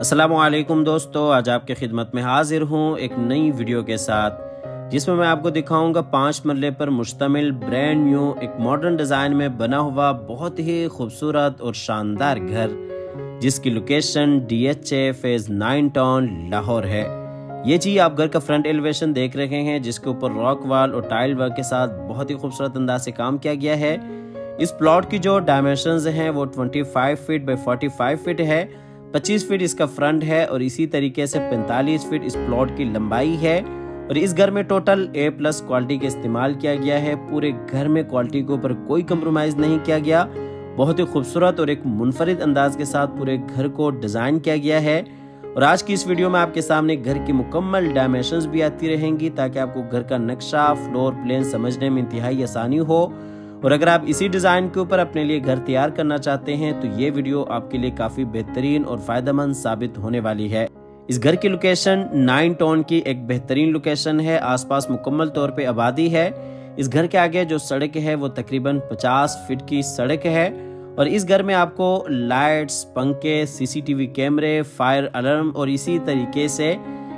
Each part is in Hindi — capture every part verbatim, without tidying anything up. अस्सलामुअलैकुम दोस्तों, आज आपके खिदमत में हाजिर हूँ एक नई वीडियो के साथ जिसमें मैं आपको दिखाऊंगा पाँच मरले पर मुश्तमिल ब्रांड न्यू एक मॉडर्न डिज़ाइन में बना हुआ बहुत ही खूबसूरत और शानदार घर जिसकी location D H A phase nine town Lahore है। ये जी आप घर का फ्रंट एलिवेशन देख रहे हैं जिसके ऊपर रॉक वाल और टाइल वर्क के साथ बहुत ही खूबसूरत अंदाज से काम किया गया है। इस प्लॉट की जो डायमेंशंस हैं वो पच्चीस फीट बाई पैंतालीस फीट है। पच्चीस फीट इसका फ्रंट है और इसी तरीके से पैंतालीस फीट इस प्लॉट की लंबाई है। और इस घर में टोटल ए प्लस क्वालिटी का इस्तेमाल किया गया है। पूरे घर में क्वालिटी के ऊपर कोई कंप्रोमाइज़ नहीं किया गया। बहुत ही खूबसूरत और एक मुनफरिद अंदाज के साथ पूरे घर को डिज़ाइन किया गया है। और आज की इस वीडियो में आपके सामने घर की मुकम्मल डायमेंशंस भी आती रहेंगी ताकि आपको घर का नक्शा फ्लोर प्लान समझने में इंतहाई आसानी हो। और अगर आप इसी डिज़ाइन के ऊपर अपने लिए घर तैयार करना चाहते हैं तो ये वीडियो आपके लिए काफ़ी बेहतरीन और फ़ायदेमंद साबित होने वाली है। इस घर की लोकेशन नाइन टाउन की एक बेहतरीन लोकेशन है। आसपास मुकम्मल तौर पे आबादी है। इस घर के आगे जो सड़क है वो तकरीबन पचास फीट की सड़क है। और इस घर में आपको लाइट्स, पंखे, सीसीटीवी कैमरे, फायर अलार्म और इसी तरीके से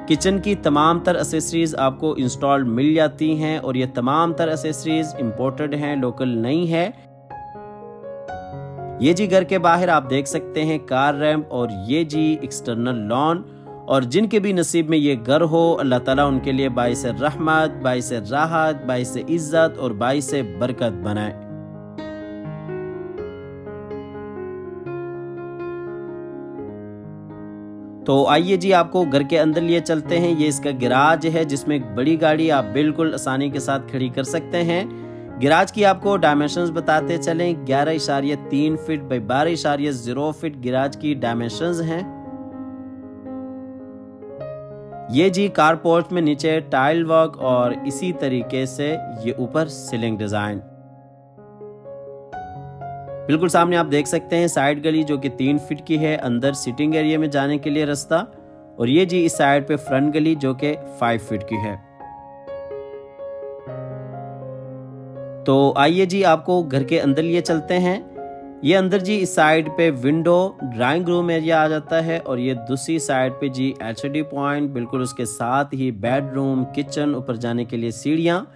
किचन की तमाम तर एसेसरीज़ आपको इंस्टॉल मिल जाती हैं। और ये तमाम तर एसेसरीज़ इम्पोर्टेड हैं, लोकल नहीं है। ये जी घर के बाहर आप देख सकते हैं कार रैंप और ये जी एक्सटर्नल लॉन। और जिनके भी नसीब में ये घर हो अल्लाह ताला उनके लिए बाइसे रहमत, बाइसे राहत, बाइसे इज्जत और बाइसे बरकत बनाए। तो आइए जी आपको घर के अंदर लिए चलते हैं। ये इसका गैराज है जिसमें एक बड़ी गाड़ी आप बिल्कुल आसानी के साथ खड़ी कर सकते हैं। गैराज की आपको डायमेंशंस बताते चलें, ग्यारह इशारिया तीन फीट बाई बारह इशारिया जीरो फीट गैराज की डायमेंशंस हैं। ये जी कारपोर्ट में नीचे टाइल वर्क और इसी तरीके से ये ऊपर सीलिंग डिजाइन। बिल्कुल सामने आप देख सकते हैं साइड गली जो कि तीन फीट की है, अंदर सिटिंग एरिया में जाने के लिए रास्ता। और ये जी इस साइड पे फ्रंट गली जो कि फाइव फीट की है। तो आइए जी आपको घर के अंदर लिए चलते हैं। ये अंदर जी इस साइड पे विंडो ड्राइंग रूम एरिया आ जाता है। और ये दूसरी साइड पे जी एलसीडी पॉइंट, बिल्कुल उसके साथ ही बेडरूम, किचन, ऊपर जाने के लिए सीढ़ियाँ।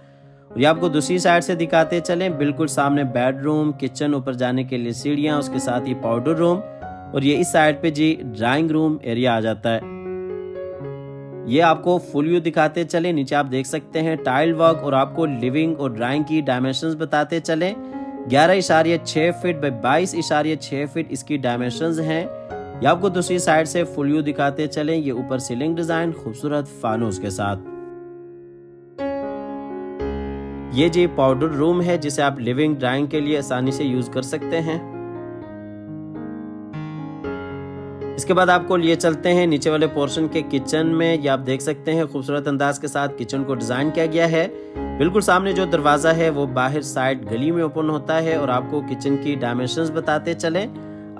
ये आपको दूसरी साइड से दिखाते चलें, बिल्कुल सामने बेडरूम, किचन, ऊपर जाने के लिए सीढ़ियाँ, उसके साथ ही पाउडर रूम। और ये इस साइड पे जी ड्राइंग रूम एरिया आ जाता है। ये आपको फुल व्यू दिखाते चलें। नीचे आप देख सकते हैं टाइल वर्क और आपको लिविंग और ड्राइंग की डायमेंशंस बताते चलें। ग्यारह इशारिया छः फीट बाई बाईस इशारिया छः फीट इसकी डायमेंशंस हैं। ये आपको दूसरी साइड से फुल व्यू दिखाते चलें। ये ऊपर सीलिंग डिज़ाइन खूबसूरत फानूस के साथ। ये जी पाउडर रूम है जिसे आप लिविंग ड्राइंग के लिए आसानी से यूज कर सकते हैं। इसके बाद आपको लिए चलते हैं नीचे वाले पोर्शन के किचन में। ये आप देख सकते हैं खूबसूरत अंदाज के साथ किचन को डिजाइन किया गया है। बिल्कुल सामने जो दरवाजा है वो बाहर साइड गली में ओपन होता है। और आपको किचन की डायमेंशंस बताते चले,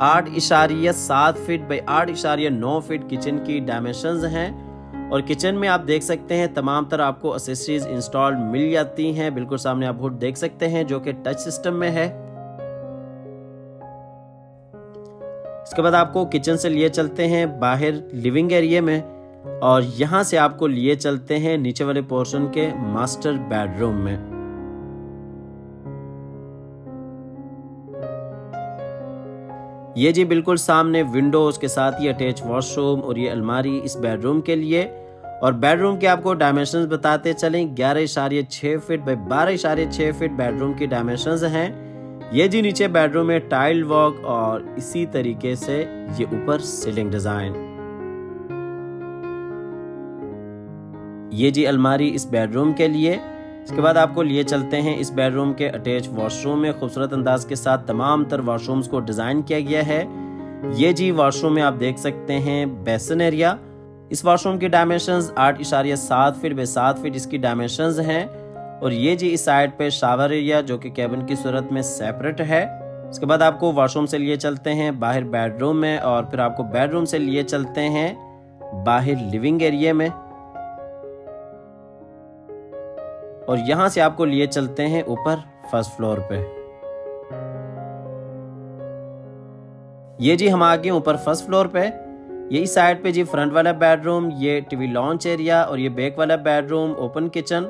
आठ इशारिया सात फीट बाई आठ इशारिया नौ फीट किचन की डायमेंशंस हैं। और किचन में आप देख सकते हैं तमाम तरह आपको एसेसरीज इंस्टॉल मिल जाती हैं। बिल्कुल सामने आप हुड देख सकते हैं जो कि टच सिस्टम में है। इसके बाद आपको किचन से लिए चलते हैं बाहर लिविंग एरिया में। और यहां से आपको लिए चलते हैं नीचे वाले पोर्शन के मास्टर बेडरूम में। ये जी बिल्कुल सामने विंडो, उसके साथ ही अटैच वॉशरूम और ये अलमारी इस बेडरूम के लिए। और बेडरूम के आपको डायमेंशंस बताते चलें, ग्यारह इशारे छः फीट बाई बारह इशारे छः फीट बेडरूम की डायमेंशंस हैं। ये जी नीचे बेडरूम में टाइल वर्क और इसी तरीके से ये ऊपर सीलिंग डिज़ाइन। ये जी अलमारी इस बेडरूम के लिए। इसके बाद आपको लिए चलते हैं इस बेडरूम के अटैच वॉशरूम में। खूबसूरत अंदाज के साथ तमाम तर वॉशरूम्स को डिज़ाइन किया गया है। ये जी वॉशरूम में आप देख सकते हैं बेसिन एरिया। इस वॉशरूम की डायमेंशंस आठ इशारिया सात फीट बाई सात फीट इसकी डायमेंशंस हैं। और ये जी इस साइड पे शावर एरिया जो कि कैबिन की सूरत में सेपरेट है। इसके बाद आपको वॉशरूम से लिए चलते हैं बाहर बेडरूम में। और फिर आपको बेडरूम से लिए चलते हैं बाहर लिविंग एरिया में। और यहाँ से आपको लिए चलते हैं ऊपर फर्स्ट फ्लोर पे। ये जी हम आ गए ऊपर फर्स्ट फ्लोर पे। ये इस साइड पे जी फ्रंट वाला बेडरूम, ये टीवी लॉन्च एरिया और ये बैक वाला बेडरूम, ओपन किचन।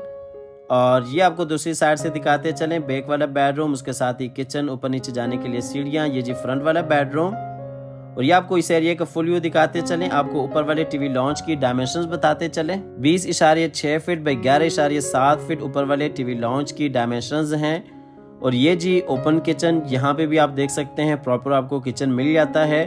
और ये आपको दूसरी साइड से दिखाते चलें, बैक वाला बेडरूम, उसके साथ ही किचन, ऊपर नीचे जाने के लिए सीढ़ियाँ। ये जी फ्रंट वाला बेडरूम और ये आपको इस एरिया का फुल व्यू दिखाते चलें। आपको ऊपर वाले टीवी लॉन्च की डायमेंशंस बताते चलें, बीस इशारे छः फिट बाई ग्यारह इशारे सात फिट ऊपर वाले टीवी लॉन्च की डायमेंशंस हैं। और ये जी ओपन किचन, यहाँ पे भी आप देख सकते हैं प्रॉपर आपको किचन मिल जाता है।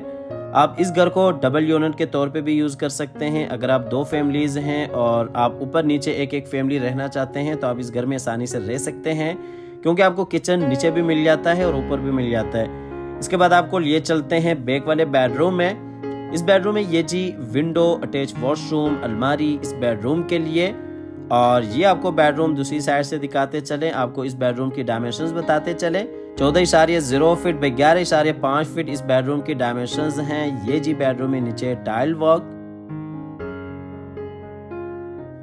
आप इस घर को डबल यूनिट के तौर पे भी यूज़ कर सकते हैं। अगर आप दो फैमिलीज हैं और आप ऊपर नीचे एक एक फैमिली रहना चाहते हैं तो आप इस घर में आसानी से रह सकते हैं, क्योंकि आपको किचन नीचे भी मिल जाता है और ऊपर भी मिल जाता है। इसके बाद आपको लिए चलते हैं बैक वाले बेडरूम में। इस बेडरूम में ये जी विंडो, अटैच वॉशरूम, अलमारी इस बेडरूम के लिए। और ये आपको बेडरूम दूसरी साइड से दिखाते चले, आपको इस बेडरूम की डायमेंशंस बताते चले। चौदह इशारे जीरो फिट बाई ग्यारह इशारे पाँच फिट इस बेडरूम की डायमेंशंस हैं। ये जी बेडरूम में नीचे टाइल वर्क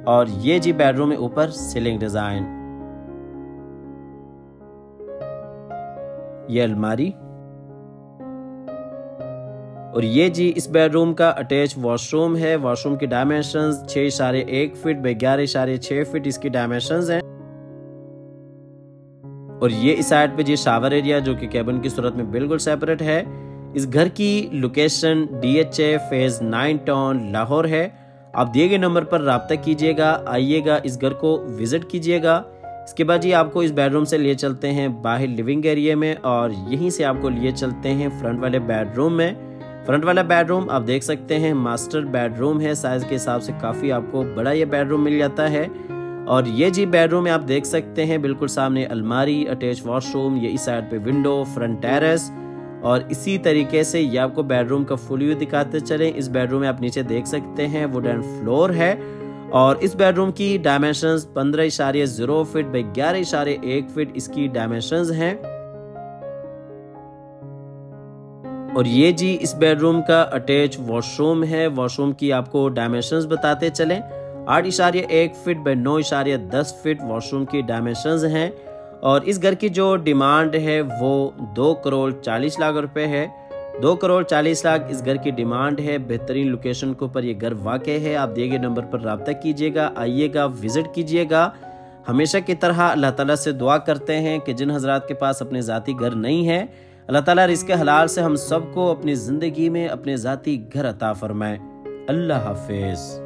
और ये जी बेडरूम में ऊपर सीलिंग डिजाइन। ये अलमारी और ये जी इस बेडरूम का अटैच वॉशरूम है। वॉशरूम की डायमेंशंस छः इशारे एक फिट बाई ग्यारह इशारे छः फिट इसकी डायमेंशंस हैं। और ये इस साइड पे जी शावर एरिया, जो कि कैबिन की सूरत में बिल्कुल सेपरेट है। इस घर की location D H A phase nine town Lahore है। आप दिए गए नंबर पर राब्ता कीजिएगा, आइएगा, इस घर को विजिट कीजिएगा। इसके बाद जी आपको इस बेडरूम से लिए चलते हैं बाहर लिविंग एरिया में और यहीं से आपको लिए चलते हैं फ्रंट वाले बेडरूम में। फ्रंट वाला बेडरूम आप देख सकते हैं मास्टर बेडरूम है, साइज के हिसाब से काफ़ी आपको बड़ा ये बेडरूम मिल जाता है। और ये जी बेडरूम में आप देख सकते हैं बिल्कुल सामने अलमारी, अटैच वॉशरूम, ये इस साइड पे विंडो, फ्रंट टेरेस। और इसी तरीके से ये आपको बेडरूम का फुल व्यू दिखाते चलें। इस बेडरूम में आप नीचे देख सकते हैं वुडन फ्लोर है। और इस बेडरूम की डायमेंशंस पंद्रह इशारे जीरो फिट बाई ग्यारह इशारे एक फिट इसकी डायमेंशंस हैं। और ये जी इस बेडरूम का अटैच वॉशरूम है। वॉशरूम की आपको डायमेंशंस बताते चलें, आठ इशारे एक फिट बाई नौ इशारे दस फिट वॉशरूम की डायमेंशंस हैं। और इस घर की जो डिमांड है वो दो करोड़ चालीस लाख रुपए है। दो करोड़ चालीस लाख इस घर की डिमांड है। बेहतरीन लोकेशन के ऊपर ये घर वाक़ई है। आप दिए गए नंबर पर राब्ता कीजिएगा, आइएगा, विजिट कीजिएगा। हमेशा की तरह अल्लाह ताला से दुआ करते हैं कि जिन हजरात के पास अपने ज़ाती घर नहीं है, अल्लाह ताला रिज़्क़ हलाल से हम सबको अपनी ज़िंदगी में अपने ज़ाती घर अता फ़रमाए। अल्लाह हाफ़िज़।